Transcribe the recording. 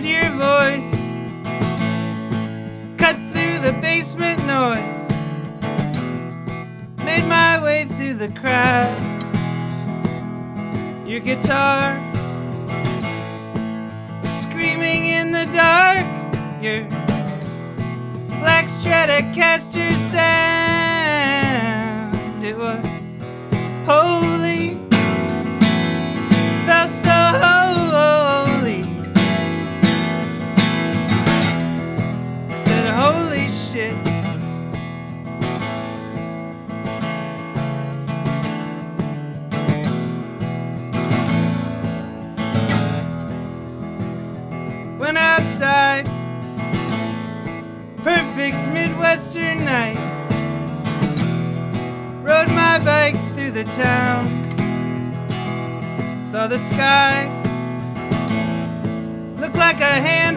heard your voice cut through the basement noise. Made my way through the crowd. Your guitar was screaming in the dark. Your black Stratocaster sound, it was holy, felt so holy. I said, holy shit. Went outside, perfect Midwestern night. Rode my bike through the town. Saw the sky look like a hand.